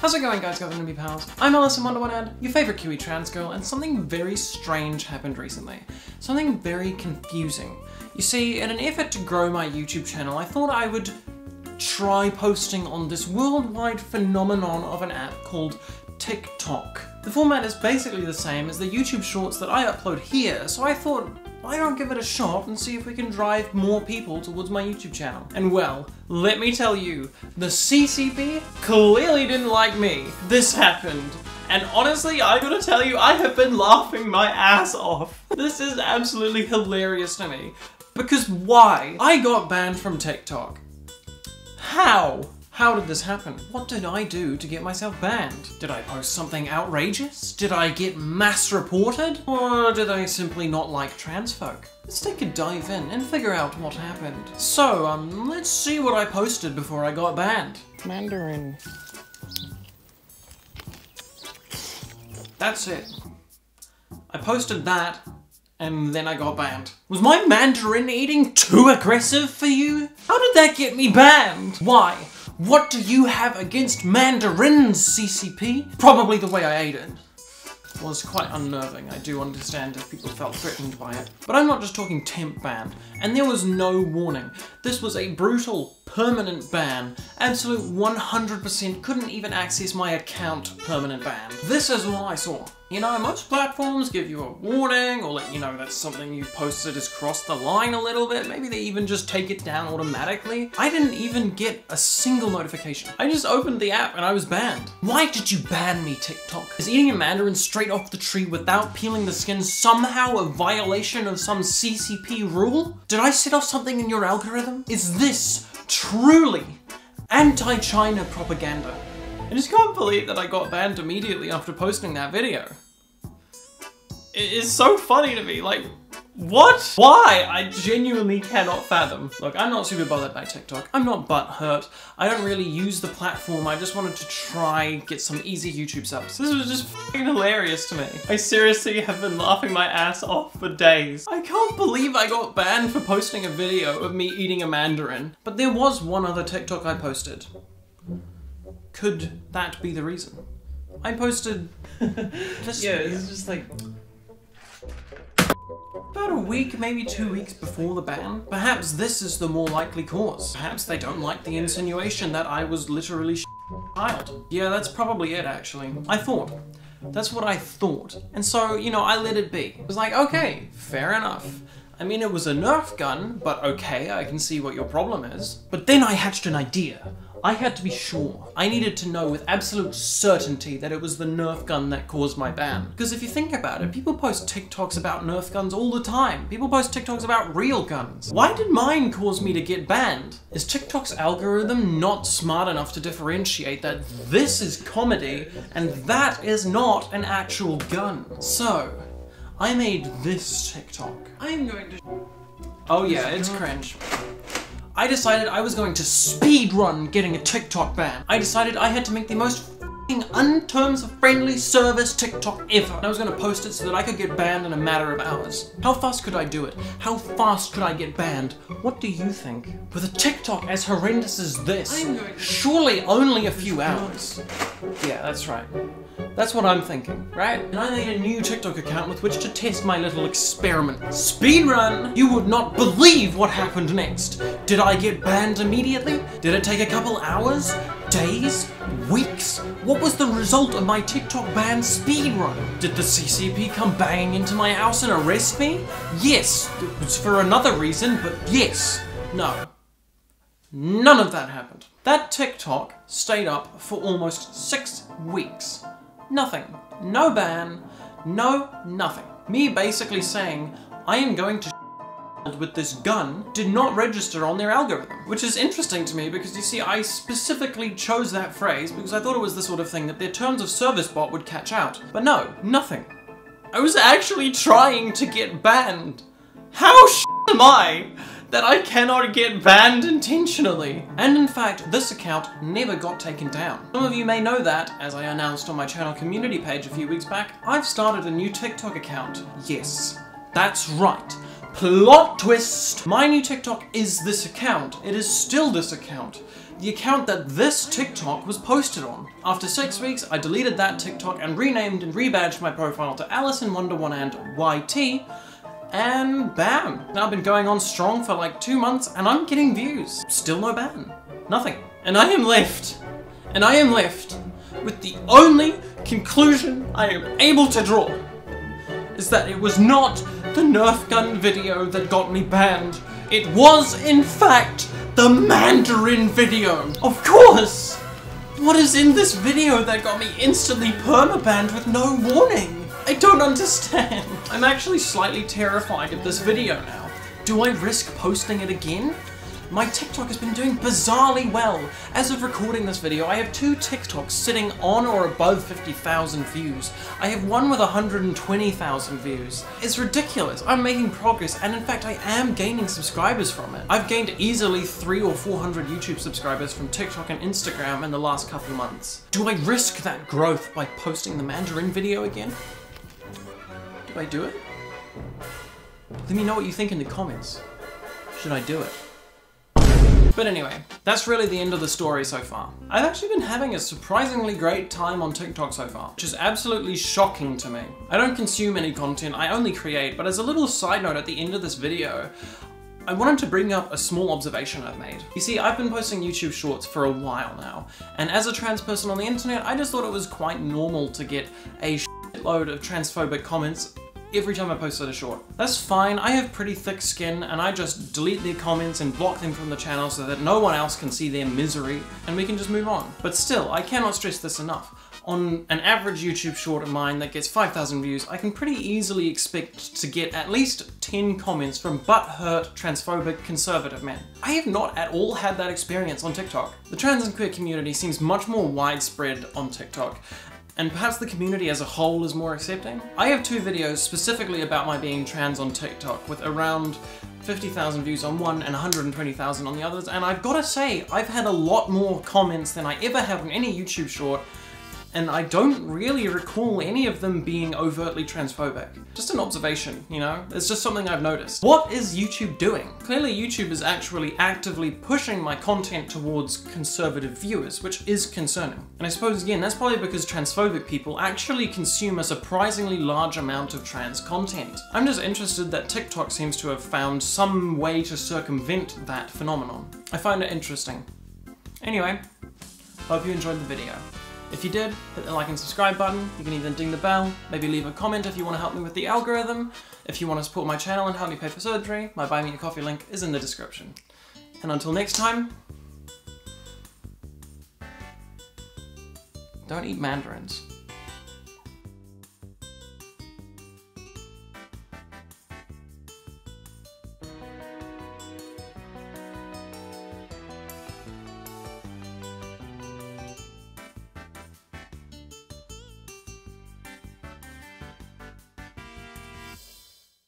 How's it going, guys? Guys, I'm gonna be pals. I'm Alice in Wonderland, your favorite QE trans girl, and something very strange happened recently. Something very confusing. You see, in an effort to grow my YouTube channel, I thought I would try posting on this worldwide phenomenon of an app called TikTok. The format is basically the same as the YouTube shorts that I upload here, so I thought, why not give it a shot and see if we can drive more people towards my YouTube channel? And well, let me tell you, the CCP clearly didn't like me. This happened. And honestly, I gotta tell you, I have been laughing my ass off. This is absolutely hilarious to me. Because why? I got banned from TikTok. How? How did this happen? What did I do to get myself banned? Did I post something outrageous? Did I get mass reported? Or did I simply not like trans folk? Let's take a dive in and figure out what happened. So, let's see what I posted before I got banned. Mandarin. That's it. I posted that, and then I got banned. Was my Mandarin eating too aggressive for you? How did that get me banned? Why? What do you have against mandarins, CCP? Probably the way I ate it was quite unnerving. I do understand if people felt threatened by it. But I'm not just talking temp ban, and there was no warning. This was a brutal, permanent ban. Absolute 100% couldn't even access my account permanent ban. This is all I saw. You know, most platforms give you a warning or let you know that something you posted has crossed the line a little bit. Maybe they even just take it down automatically. I didn't even get a single notification. I just opened the app and I was banned. Why did you ban me, TikTok? Is eating a mandarin straight off the tree without peeling the skin somehow a violation of some CCP rule? Did I set off something in your algorithm? Is this truly anti-China propaganda? I just can't believe that I got banned immediately after posting that video. It is so funny to me, like, what? Why? I genuinely cannot fathom. Look, I'm not super bothered by TikTok. I'm not butthurt. I don't really use the platform. I just wanted to try get some easy YouTube subs. This was just f***ing hilarious to me. I seriously have been laughing my ass off for days. I can't believe I got banned for posting a video of me eating a mandarin. But there was one other TikTok I posted. Could that be the reason? I posted... yeah, it's just like... About a week, maybe 2 weeks before the ban. Perhaps this is the more likely cause. Perhaps they don't like the insinuation that I was literally child. Yeah, that's probably it, actually. I thought. That's what I thought. And so, you know, I let it be. It was like, okay, fair enough. I mean, it was a Nerf gun, but okay, I can see what your problem is. But then I hatched an idea. I had to be sure. I needed to know with absolute certainty that it was the Nerf gun that caused my ban. Because if you think about it, people post TikToks about Nerf guns all the time. People post TikToks about real guns. Why did mine cause me to get banned? Is TikTok's algorithm not smart enough to differentiate that this is comedy and that is not an actual gun? So, I made this TikTok. I am going to... Oh yeah, it's cringe. I decided I was going to speedrun getting a TikTok ban. I decided I had to make the most f***ing un-terms of friendly service TikTok ever. And I was going to post it so that I could get banned in a matter of hours. How fast could I do it? How fast could I get banned? What do you think? With a TikTok as horrendous as this, surely only a few hours. Yeah, that's right. That's what I'm thinking, right? And I made a new TikTok account with which to test my little experiment. Speedrun! You would not believe what happened next. Did I get banned immediately? Did it take a couple hours? Days? Weeks? What was the result of my TikTok ban speedrun? Did the CCP come banging into my house and arrest me? Yes. It was for another reason, but yes. No. None of that happened. That TikTok stayed up for almost 6 weeks. Nothing. No ban. No nothing. Me basically saying, I am going to with this gun did not register on their algorithm. Which is interesting to me because you see, I specifically chose that phrase because I thought it was the sort of thing that their terms of service bot would catch out. But no, nothing. I was actually trying to get banned. How sh** am I that I cannot get banned intentionally? And in fact, this account never got taken down. Some of you may know that, as I announced on my channel community page a few weeks back, I've started a new TikTok account. Yes, that's right. Plot twist! My new TikTok is this account. It is still this account. the account that this TikTok was posted on. After 6 weeks, I deleted that TikTok and renamed and rebadged my profile to Alice in Wonderland YT, and bam! Now I've been going on strong for like 2 months and I'm getting views. Still no ban. Nothing. And I am left. And I am left with the only conclusion I am able to draw is that it was not the Nerf gun video that got me banned. It was, in fact, the Mandarin video. Of course! What is in this video that got me instantly permabanned with no warning? I don't understand. I'm actually slightly terrified of this video now. Do I risk posting it again? My TikTok has been doing bizarrely well. As of recording this video, I have 2 TikToks sitting on or above 50,000 views. I have one with 120,000 views. It's ridiculous. I'm making progress, and in fact, I am gaining subscribers from it. I've gained easily 300 or 400 YouTube subscribers from TikTok and Instagram in the last couple months. Do I risk that growth by posting the Mandarin video again? Do I do it? Let me know what you think in the comments. Should I do it? But anyway, that's really the end of the story so far. I've actually been having a surprisingly great time on TikTok so far, which is absolutely shocking to me. I don't consume any content, I only create, but as a little side note at the end of this video, I wanted to bring up a small observation I've made. You see, I've been posting YouTube shorts for a while now, and as a trans person on the internet, I just thought it was quite normal to get a shitload of transphobic comments every time I posted a short. That's fine, I have pretty thick skin and I just delete their comments and block them from the channel so that no one else can see their misery and we can just move on. But still, I cannot stress this enough. On an average YouTube short of mine that gets 5,000 views, I can pretty easily expect to get at least 10 comments from butthurt, transphobic, conservative men. I have not at all had that experience on TikTok. The trans and queer community seems much more widespread on TikTok, and perhaps the community as a whole is more accepting. I have 2 videos specifically about my being trans on TikTok with around 50,000 views on one and 120,000 on the others, and I've got to say, I've had a lot more comments than I ever have on any YouTube short, and I don't really recall any of them being overtly transphobic. Just an observation, you know? It's just something I've noticed. What is YouTube doing? Clearly YouTube is actually actively pushing my content towards conservative viewers, which is concerning. And I suppose, again, that's probably because transphobic people actually consume a surprisingly large amount of trans content. I'm just interested that TikTok seems to have found some way to circumvent that phenomenon. I find it interesting. Anyway, hope you enjoyed the video. If you did, hit the like and subscribe button, you can even ding the bell, maybe leave a comment if you want to help me with the algorithm, if you want to support my channel and help me pay for surgery, my Buy Me A Coffee link is in the description. And until next time, don't eat mandarins.